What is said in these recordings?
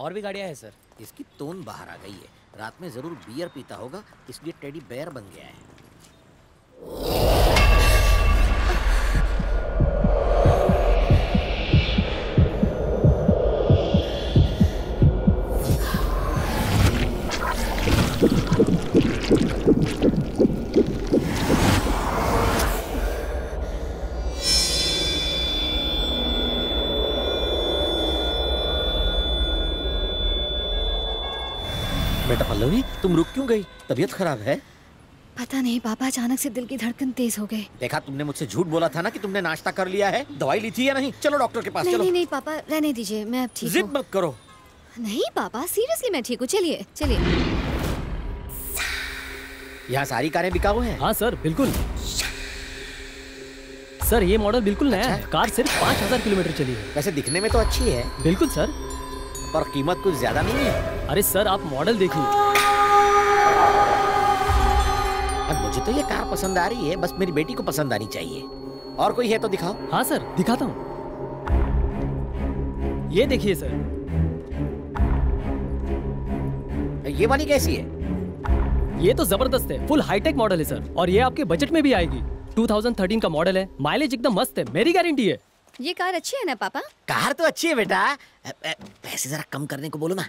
और भी गाड़ियाँ हैं सर। इसकी तोन बाहर आ गई है, रात में जरूर बियर पीता होगा इसलिए टेडी बेयर बन गया है। पल्लवी, तुम रुक क्यों गई? तबीयत खराब है? पता नहीं पापा, अचानक से दिल की धड़कन तेज हो गई। देखा, तुमने मुझसे झूठ बोला था ना कि तुमने नाश्ता कर लिया है। दवाई ली थी या नहीं? चलो डॉक्टर के पास। नहीं, चलो। नहीं नहीं पापा, रहने दीजिए, मैं अब ठीक हूं। जिद मत करो। नहीं पापा, सीरियसली मैं ठीक हूँ। चलिए चलिए। यहाँ सारी कारें बिकाऊ हैं। हाँ सर, बिल्कुल। सर ये मॉडल बिल्कुल नया है। कार सिर्फ 5000 किलोमीटर चली है। वैसे दिखने में तो अच्छी है। बिल्कुल सर, पर कीमत कुछ ज्यादा नहीं है। अरे सर आप मॉडल देखिए। अब मुझे तो ये कार पसंद आ रही है, बस मेरी बेटी को पसंद आनी चाहिए। और कोई है तो दिखाओ। हाँ सर दिखाता हूँ। ये देखिए सर, ये वाली कैसी है? ये तो जबरदस्त है, फुल हाईटेक मॉडल है सर। और ये आपके बजट में भी आएगी। 2013 का मॉडल है, माइलेज एकदम मस्त है, मेरी गारंटी है। ये कार अच्छी है ना पापा? कार तो अच्छी है बेटा, पैसे जरा कम करने को बोलो ना।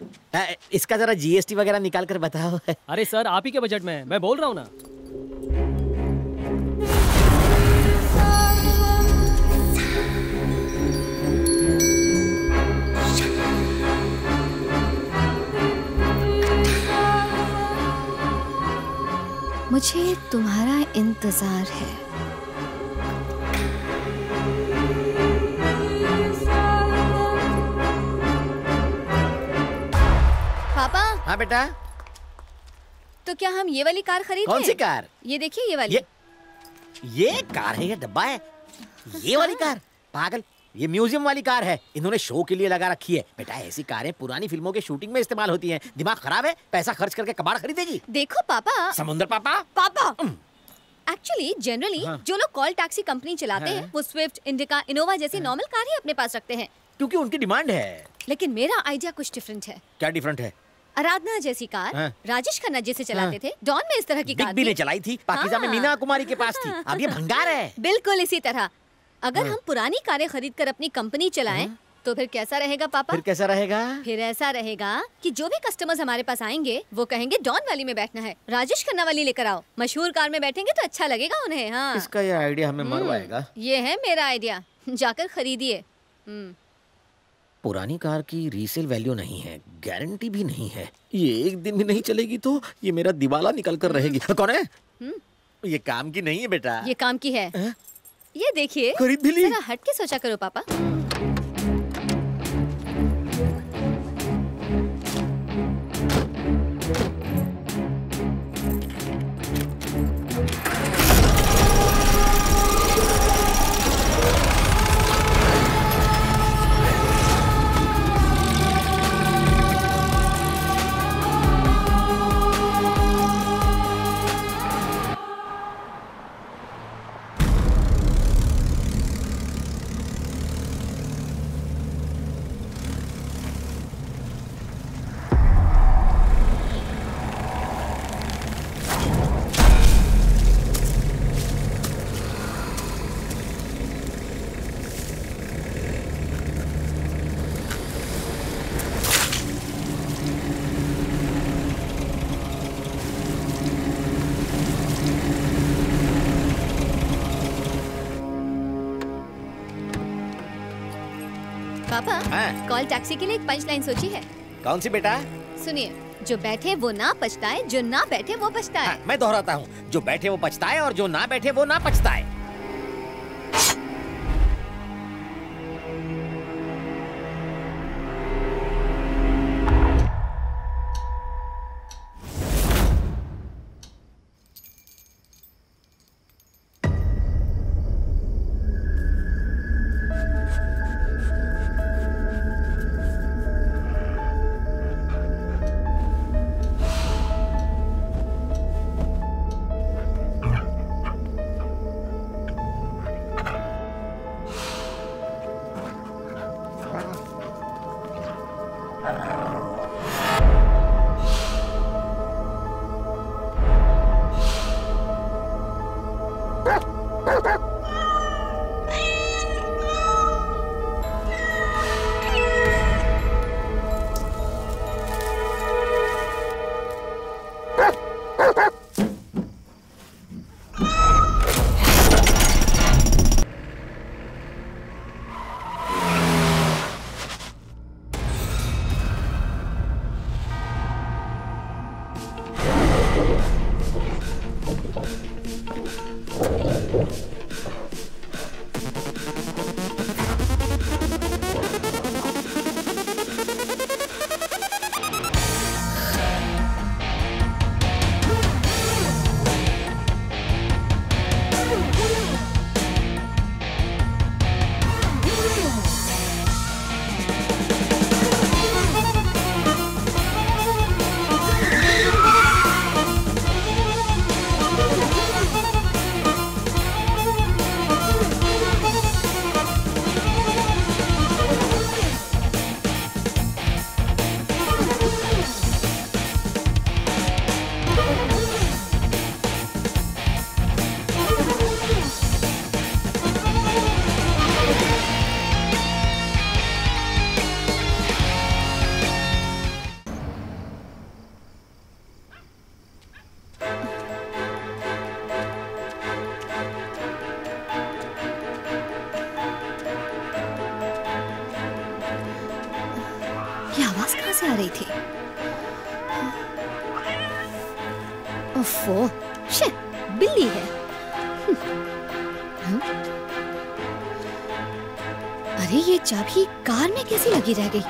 इसका जरा जीएसटी वगैरह निकाल कर बताओ। अरे सर आप ही के बजट में है, मैं बोल रहा हूँ ना। मुझे तुम्हारा इंतजार है। पापा। हाँ बेटा। तो क्या हम ये वाली कार खरीदें? कौन सी कार? ये देखिए ये वाली। ये कार है, ये डब्बा है। ये वाली कार? पागल, ये म्यूजियम वाली कार है, इन्होंने शो के लिए लगा रखी है। बेटा ऐसी कारें पुरानी फिल्मों के शूटिंग में इस्तेमाल होती हैं। दिमाग खराब है, पैसा खर्च करके कबाड़ खरीदेगी। देखो पापा। समुंदर पापा। पापा एक्चुअली जनरली जो लोग कॉल टैक्सी कंपनी चलाते हैं वो स्विफ्ट, इंडिका, इनोवा जैसी नॉर्मल कार ही अपने पास रखते हैं क्योंकि उनकी डिमांड है। लेकिन मेरा आइडिया कुछ डिफरेंट है। क्या डिफरेंट है? आराधना जैसी कार राजेश खन्ना जैसे चलाते थे। डॉन में इस तरह की कार ने चलाई थी। पाकिस्तान में मीना कुमारी के पास थी। अब ये भंगार है। बिल्कुल इसी तरह अगर हम पुरानी कारें खरीद कर अपनी कंपनी चलाएं तो फिर कैसा रहेगा पापा? फिर कैसा रहेगा? फिर ऐसा रहेगा कि जो भी कस्टमर्स हमारे पास आएंगे वो कहेंगे डॉन वाली में बैठना है, राजेश खन्ना वाली लेकर आओ। मशहूर कार में बैठेंगे तो अच्छा लगेगा उन्हें। हाँ इसका ये आइडिया हमें मरवाएगा। ये है मेरा आइडिया, जाकर खरीदिए। पुरानी कार की रीसेल वैल्यू नहीं है, गारंटी भी नहीं है। ये एक दिन भी नहीं चलेगी तो ये मेरा दिवाला निकल कर रहेगी। कौन है? ये काम की नहीं है बेटा। ये काम की है। ये देखिए, खरीद भी ली। जरा हट के सोचा करो पापा। कॉल टैक्सी के लिए एक पंच लाइन सोची है। कौन सी बेटा? सुनिए, जो बैठे वो ना पछताए, जो ना बैठे वो पछताए। हाँ, मैं दोहराता हूँ, जो बैठे वो पछताए और जो ना बैठे वो ना पछताए। कहाँ से आ रही थी? ओफो, शिट, बिल्ली है। अरे ये चाबी कार में कैसी लगी रह गई?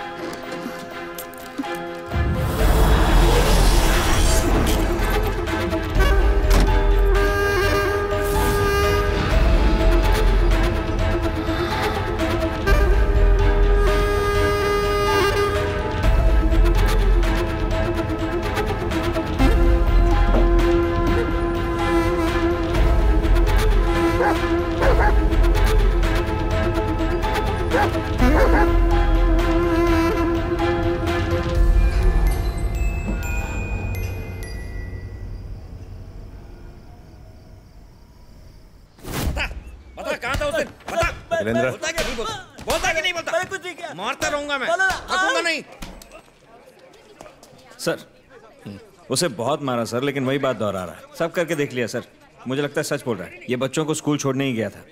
उसे बहुत मारा सर, लेकिन वही बात दोहरा रहा है। सब करके देख लिया सर, मुझे लगता है सच बोल रहा है। ये बच्चों को स्कूल छोड़ने ही गया था।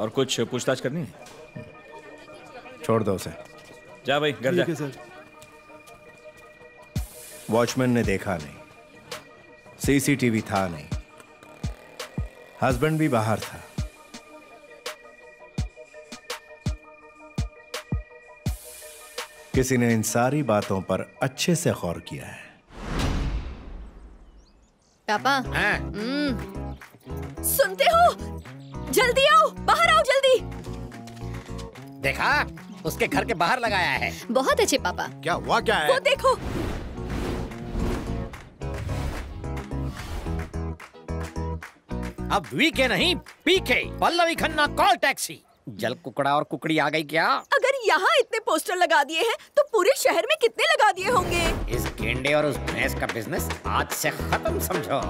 और कुछ पूछताछ करनी है? छोड़ दो उसे, जा भाई घर जा। सर वॉचमैन ने देखा नहीं, सीसीटीवी था नहीं, हस्बैंड भी बाहर था। किसी ने इन सारी बातों पर अच्छे से गौर किया है। पापा, सुनते हो? जल्दी आओ, बाहर आओ जल्दी। देखा, उसके घर के बाहर लगाया है। बहुत अच्छे पापा। क्या हुआ, क्या है? वो देखो। अब वीके नहीं PK, Pallavi Khanna call taxi. जल कुकड़ा और कुकड़ी आ गई क्या? अगर यहाँ इतने पोस्टर लगा दिए हैं तो पूरे शहर में कितने लगा दिए होंगे? इस गेंडे और उस भैंस का बिजनेस आज से खत्म समझो।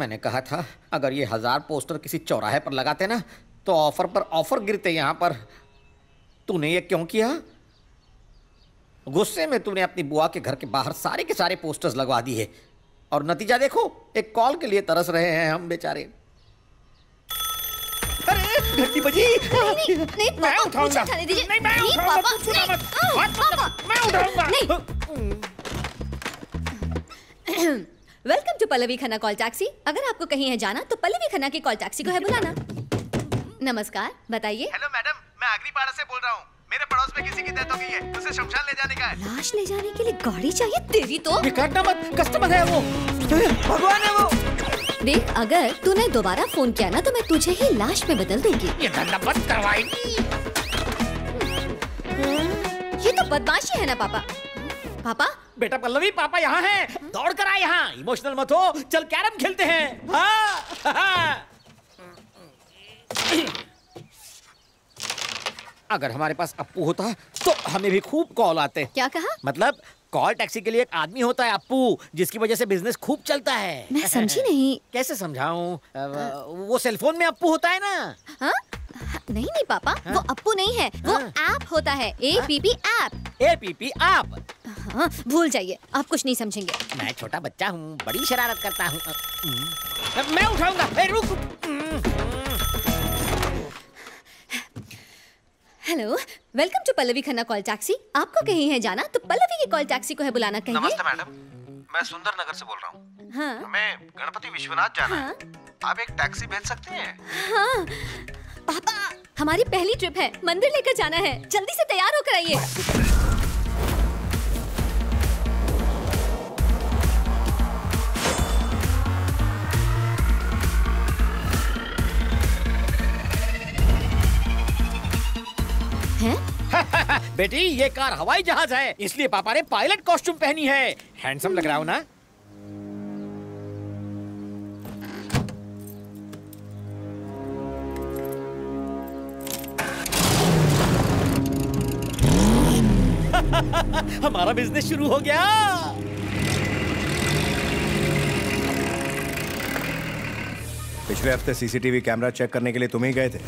मैंने कहा था अगर ये 1000 पोस्टर किसी चौराहे पर लगाते ना तो ऑफर पर ऑफर गिरते यहाँ पर। तूने ये क्यों किया? गुस्से में तूने अपनी बुआ के घर के बाहर सारे के सारे पोस्टर्स लगवा दिए और नतीजा देखो, एक कॉल के लिए तरस रहे हैं हम बेचारे। अरे घंटी बजी। नहीं नहीं मैं उठाऊंगा। नहीं मैं उठाऊंगा। Welcome to Pallavi Khanna call taxi. अगर आपको कहीं है जाना तो पल्लवी खन्ना की कॉल टैक्सी को है बुलाना। नमस्कार, बताइए। हेलो मैडम, मैं आगरीपाड़ा से बोल रहा हूँ। मेरे पड़ोस में किसी की डेथ हो गई है, उसे शमशान ले जाने का है। लाश ले जाने के लिए गाड़ी चाहिए? तेरी तो बिगाड़ना मत, कस्टमर है वो। भगवान है वो। देख, अगर तूने दोबारा फोन किया ना तो मैं तुझे ही लाश में बदल दूंगी। ये धंधा बंद करवाएगी। ये तो बदमाशी है ना पापा। पापा, बेटा पल्लवी पापा यहाँ है, दौड़ कर आ यहाँ। इमोशनल मत हो, चल कैरम खेलते हैं। हाँ, हाँ। अगर हमारे पास अप्पू होता तो हमें भी खूब कॉल आते। क्या कहा? मतलब कॉल टैक्सी के लिए एक आदमी होता है अप्पू, जिसकी वजह से बिजनेस खूब चलता है। मैं समझी नहीं। कैसे समझाऊं? वो सेलफोन में अप्पू होता है ना। हाँ? नहीं नहीं पापा, हाँ? वो अप्पू नहीं है, वो ऐप होता है। APP app. APP app. हाँ, भूल जाइए, आप कुछ नहीं समझेंगे। मैं छोटा बच्चा हूँ, बड़ी शरारत करता हूँ। मैं उठाऊंगा। Hello, welcome to Pallavi Khanna call taxi. आपको कहीं है जाना तो पल्लवी की कॉल टैक्सी को है बुलाना। कहीं। नमस्ते मैडम, मैं सुंदर नगर से बोल रहा हूँ। हाँ? हमें गणपति विश्वनाथ जाना। हाँ? है। आप एक टैक्सी भेज सकती हैं? हाँ पापा, हमारी पहली ट्रिप है, मंदिर लेकर जाना है। जल्दी से तैयार होकर आइए। बेटी ये कार हवाई जहाज है, इसलिए पापा ने पायलट कॉस्ट्यूम पहनी है। हैंडसम लग रहा हूं ना? हमारा बिजनेस शुरू हो गया। पिछले हफ्ते सीसीटीवी कैमरा चेक करने के लिए तुम ही गए थे।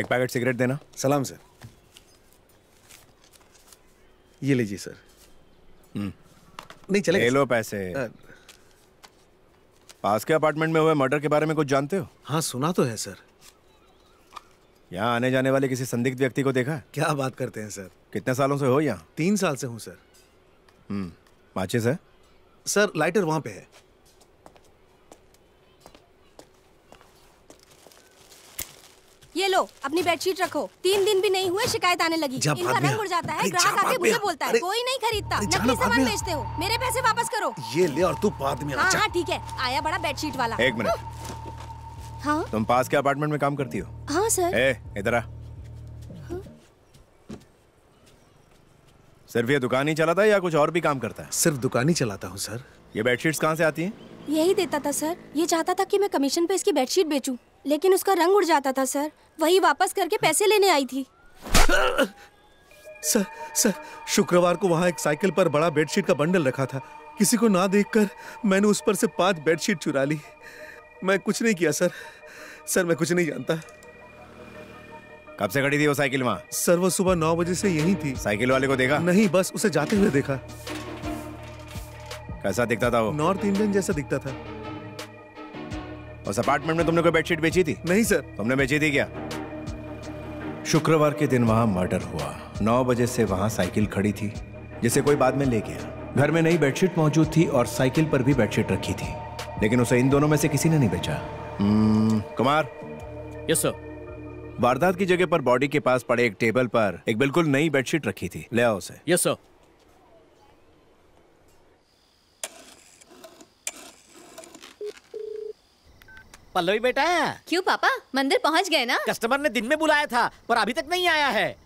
एक पैकेट सिगरेट देना। सलाम सर। ये लीजिए सर। नहीं चलेगा। ले लो पैसे। पास के अपार्टमेंट में हुए मर्डर के बारे में कुछ जानते हो? हाँ सुना तो है सर। यहाँ आने जाने वाले किसी संदिग्ध व्यक्ति को देखा है? क्या बात करते हैं सर। कितने सालों से हो यहाँ? 3 साल से हूँ सर। माचिस है? सर लाइटर वहाँ पे है। ये लो अपनी बेडशीट रखो। 3 दिन भी नहीं हुए शिकायत आने लगी। इनका रंग उड़ जाता है, ग्राहक आके मुझे बोलता है कोई नहीं खरीदता, नकली सामान बेचते हो, मेरे पैसे वापस करो। ये ले और तू बाद में। हाँ हाँ ठीक है। आया बड़ा बेडशीट वाला। एक मिनट। हाँ तुम पास के अपार्टमेंट में काम करती हो? हाँ सर। इधर आ। सिर्फ ये दुकान ही चलाता है या कुछ और भी काम करता है? सिर्फ दुकान ही चलाता हूँ सर। ये बेडशीट्स कहाँ से आती हैं? यही देता था सर। ये चाहता था कि मैं कमीशन पे इसकी बेडशीट बेचूं, लेकिन उसका रंग उड़ जाता था सर, वही वापस करके पैसे लेने आई थी। सर शुक्रवार को वहाँ एक साइकिल पर बड़ा बेडशीट का बंडल रखा था, किसी को ना देखकर मैंने उस पर से 5 बेडशीट चुरा ली। मैं कुछ नहीं किया सर। सर मैं कुछ नहीं जानता। कब से खड़ी थी वो साइकिल वहाँ? सर वो सुबह 9 बजे से यही थी। साइकिल वाले को देखा? नहीं बस उसे जाते हुए देखा। कैसा दिखता था वो? नॉर्थ इंडियन जैसा दिखता था। उस अपार्टमेंट में तुमने कोई बेडशीट बेची थी? नहीं सर। तुमने बेची थी क्या? शुक्रवार के दिन वहाँ मर्डर हुआ। 9 बजे से वहाँ साइकिल खड़ी थी जिसे कोई बाद में ले गया। घर में नई बेडशीट मौजूद थी और साइकिल पर भी बेडशीट रखी थी, लेकिन उसे इन दोनों में से किसी ने नहीं बेचा। कुमार। Yes sir. वारदात की जगह पर बॉडी के पास पड़े एक टेबल पर एक बिल्कुल नई बेडशीट रखी थी, ले आओ उसे। Yes sir. पल्लवी बेटा। क्यों पापा मंदिर पहुंच गए ना? कस्टमर ने दिन में बुलाया था पर अभी तक नहीं आया है,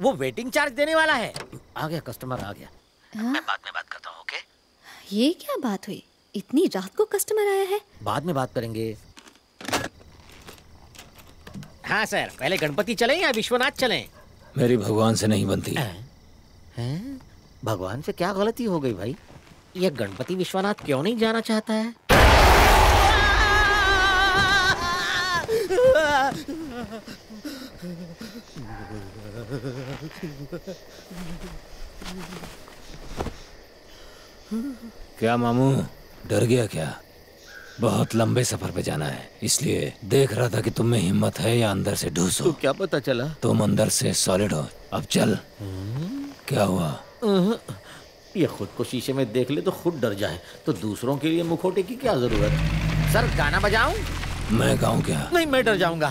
वो वेटिंग चार्ज देने वाला है। आ गया कस्टमर आ गया। हाँ? मैं बाद में बात करता हूँ। ओके। ये क्या बात हुई, इतनी रात को कस्टमर आया है? बाद में बात करेंगे। हाँ सर पहले गणपति चलें या विश्वनाथ चलें? मेरी भगवान से नहीं बनती। हैं? भगवान से क्या गलती हो गई भाई? ये गणपति विश्वनाथ क्यों नहीं जाना चाहता है? क्या मामू डर गया क्या? बहुत लंबे सफर पे जाना है इसलिए देख रहा था कि तुम में हिम्मत है या अंदर से ढूस हो। तो क्या पता चला तुम अंदर से सॉलिड हो। अब चल। क्या हुआ? ये खुद को शीशे में देख ले तो खुद डर जाए, तो दूसरों के लिए मुखौटे की क्या जरूरत। सर गाना बजाऊं? मैं गाऊं क्या? नहीं मैं डर जाऊंगा।